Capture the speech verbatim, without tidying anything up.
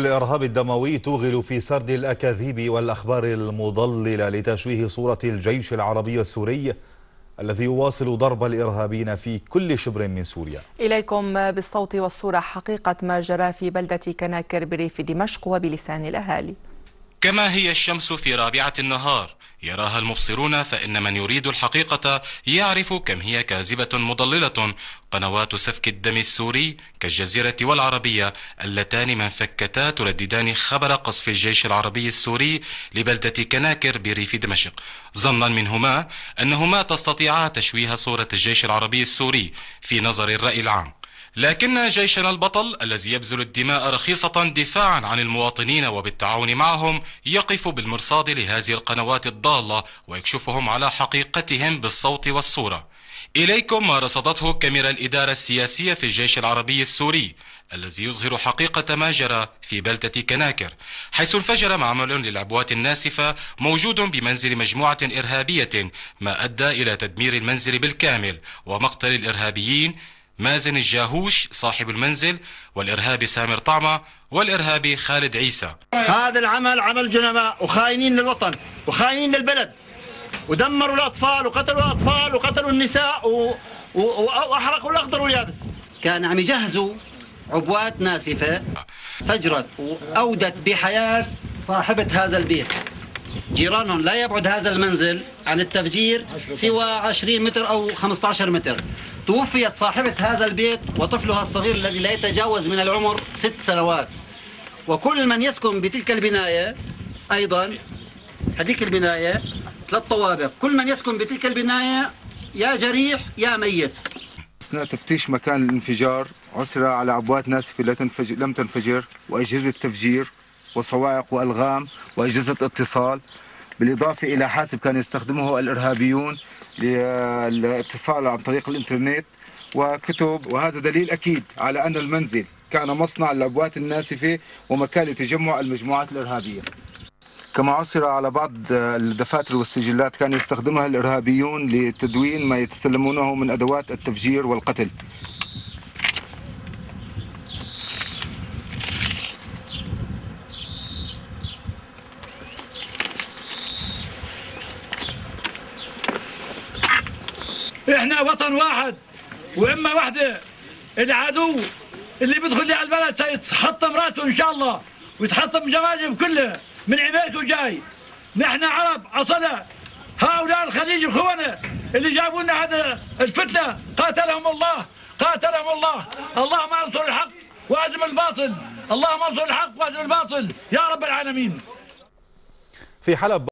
الإرهاب الدموي توغل في سرد الأكاذيب والأخبار المضللة لتشويه صورة الجيش العربي السوري الذي يواصل ضرب الإرهابيين في كل شبر من سوريا. إليكم بالصوت والصورة حقيقة ما جرى في بلدة كناكر بريف دمشق وبلسان الأهالي. كما هي الشمس في رابعة النهار يراها المبصرون، فإن من يريد الحقيقة يعرف كم هي كاذبة مضللة. قنوات سفك الدم السوري كالجزيرة والعربية اللتان منفكتا ترددان خبر قصف الجيش العربي السوري لبلدة كناكر بريف دمشق، ظنا منهما أنهما تستطيعا تشويه صورة الجيش العربي السوري في نظر الرأي العام. لكن جيشنا البطل الذي يبذل الدماء رخيصة دفاعا عن المواطنين وبالتعاون معهم يقف بالمرصاد لهذه القنوات الضالة ويكشفهم على حقيقتهم بالصوت والصورة. إليكم ما رصدته كاميرا الإدارة السياسية في الجيش العربي السوري الذي يظهر حقيقة ما جرى في بلدة كناكر، حيث انفجر معمل للعبوات الناسفة موجود بمنزل مجموعة إرهابية ما أدى إلى تدمير المنزل بالكامل ومقتل الإرهابيين مازن الجاهوش صاحب المنزل والإرهابي سامر طعمة والإرهابي خالد عيسى. هذا العمل عمل جنماء وخاينين للوطن وخاينين للبلد، ودمروا الأطفال وقتلوا الأطفال وقتلوا النساء و... و... وأحرقوا الأخضر واليابس. كان عم يجهزوا عبوات ناسفة فجرت وأودت بحياة صاحبة هذا البيت. جيرانهم لا يبعد هذا المنزل عن التفجير سوى عشرين متر أو خمسة عشر متر. توفيت صاحبة هذا البيت وطفلها الصغير الذي لا يتجاوز من العمر ست سنوات، وكل من يسكن بتلك البناية أيضا هذيك البناية ثلاث طوابق، كل من يسكن بتلك البناية يا جريح يا ميت. أثناء تفتيش مكان الانفجار عثر على عبوات ناسفة لم تنفجر وأجهزة تفجير وصواعق وألغام وأجهزة اتصال، بالإضافة إلى حاسب كان يستخدمه الإرهابيون للاتصال عن طريق الإنترنت وكتب، وهذا دليل أكيد على أن المنزل كان مصنع العبوات الناسفة ومكان لتجمع المجموعات الإرهابية. كما عثر على بعض الدفاتر والسجلات كان يستخدمها الإرهابيون لتدوين ما يتسلمونه من أدوات التفجير والقتل. احنا وطن واحد وامه واحده، العدو اللي بيدخل لي على البلد سيتحط مراته ان شاء الله ويتحط جماجم كلها من عمايته جاي. نحن عرب اصلا، هؤلاء الخليج اخونا اللي جابوا لنا هذا الفتنه قاتلهم الله قاتلهم الله. اللهم انصر الحق وازم الباطل، اللهم انصر الحق وازم الباطل يا رب العالمين. في حلب